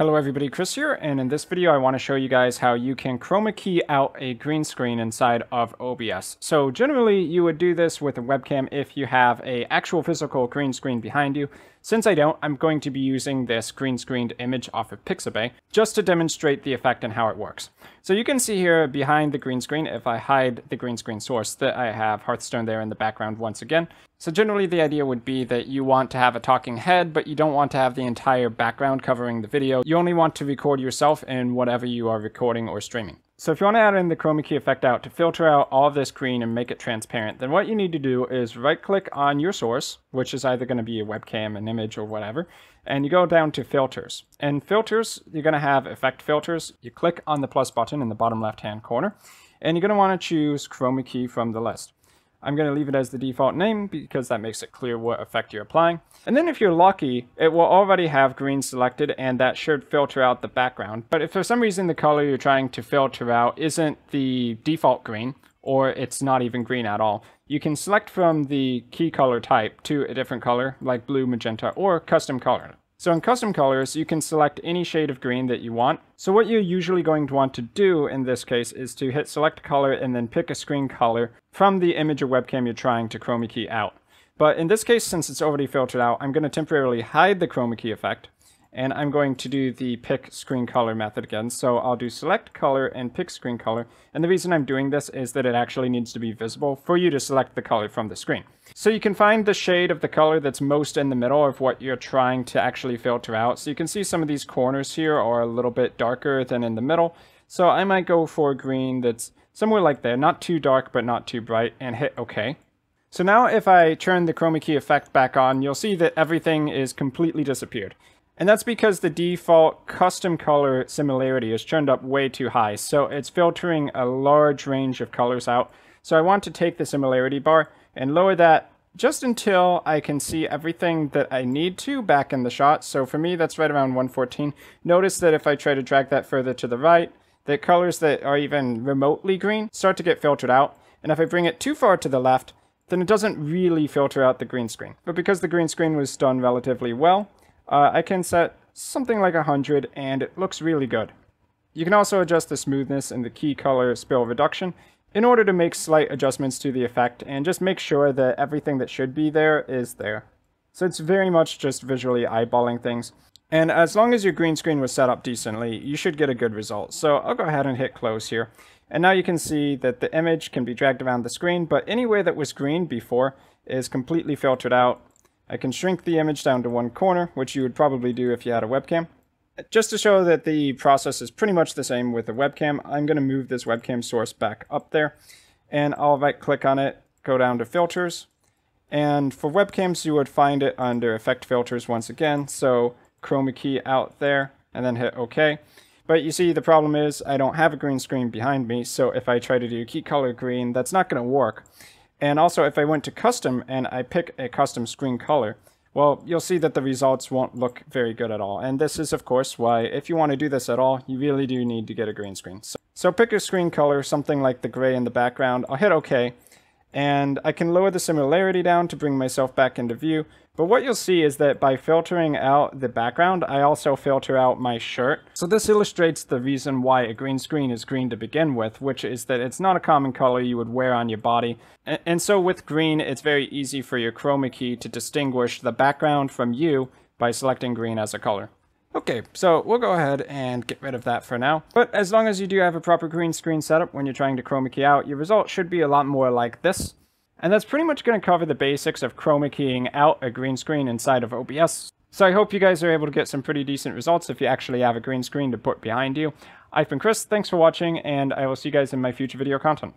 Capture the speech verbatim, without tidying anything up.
Hello everybody, Chris here, and in this video I want to show you guys how you can chroma key out a green screen inside of O B S. So generally you would do this with a webcam if you have an actual physical green screen behind you. Since I don't, I'm going to be using this green screened image off of Pixabay just to demonstrate the effect and how it works. So you can see here behind the green screen, if I hide the green screen source, that I have Hearthstone there in the background once again. So generally the idea would be that you want to have a talking head, but you don't want to have the entire background covering the video. You only want to record yourself and whatever you are recording or streaming. So if you want to add in the chroma key effect out to filter out all of this green and make it transparent, then what you need to do is right click on your source, which is either going to be a webcam, an image, or whatever, and you go down to filters. And filters, you're going to have effect filters. You click on the plus button in the bottom left hand corner, and you're going to want to choose chroma key from the list. I'm going to leave it as the default name because that makes it clear what effect you're applying. And then if you're lucky, it will already have green selected and that should filter out the background. But if for some reason the color you're trying to filter out isn't the default green, or it's not even green at all, you can select from the key color type to a different color like blue, magenta, or custom color. So in custom colors, you can select any shade of green that you want. So what you're usually going to want to do in this case is to hit select color and then pick a screen color from the image or webcam you're trying to chroma key out. But in this case, since it's already filtered out, I'm going to temporarily hide the chroma key effect, and I'm going to do the pick screen color method again. So I'll do select color and pick screen color. And the reason I'm doing this is that it actually needs to be visible for you to select the color from the screen. So you can find the shade of the color that's most in the middle of what you're trying to actually filter out. So you can see some of these corners here are a little bit darker than in the middle. So I might go for a green that's somewhere like there, not too dark, but not too bright, and hit OK. So now if I turn the chroma key effect back on, you'll see that everything is completely disappeared. And that's because the default custom color similarity is turned up way too high. So it's filtering a large range of colors out. So I want to take the similarity bar and lower that just until I can see everything that I need to back in the shot. So for me, that's right around one fourteen. Notice that if I try to drag that further to the right, the colors that are even remotely green start to get filtered out. And if I bring it too far to the left, then it doesn't really filter out the green screen. But because the green screen was done relatively well, uh, I can set something like one hundred and it looks really good. You can also adjust the smoothness and the key color spill reduction in order to make slight adjustments to the effect and just make sure that everything that should be there is there. So it's very much just visually eyeballing things. And as long as your green screen was set up decently, you should get a good result. So I'll go ahead and hit close here. And now you can see that the image can be dragged around the screen, but anywhere that was green before is completely filtered out. I can shrink the image down to one corner, which you would probably do if you had a webcam. Just to show that the process is pretty much the same with the webcam, I'm going to move this webcam source back up there, and I'll right click on it, go down to filters, and for webcams you would find it under effect filters once again, so chroma key out there, and then hit OK. But you see the problem is I don't have a green screen behind me, so if I try to do key color green, that's not going to work. And also if I went to custom and I pick a custom screen color, well, you'll see that the results won't look very good at all. And this is, of course, why if you want to do this at all, you really do need to get a green screen. So, so pick a screen color, something like the gray in the background. I'll hit OK. And I can lower the similarity down to bring myself back into view. But what you'll see is that by filtering out the background, I also filter out my shirt. So this illustrates the reason why a green screen is green to begin with, which is that it's not a common color you would wear on your body. And so with green, it's very easy for your chroma key to distinguish the background from you by selecting green as a color. Okay, so we'll go ahead and get rid of that for now. But as long as you do have a proper green screen setup when you're trying to chroma key out, your result should be a lot more like this. And that's pretty much going to cover the basics of chroma keying out a green screen inside of O B S. So I hope you guys are able to get some pretty decent results if you actually have a green screen to put behind you. I've been Chris, thanks for watching, and I will see you guys in my future video content.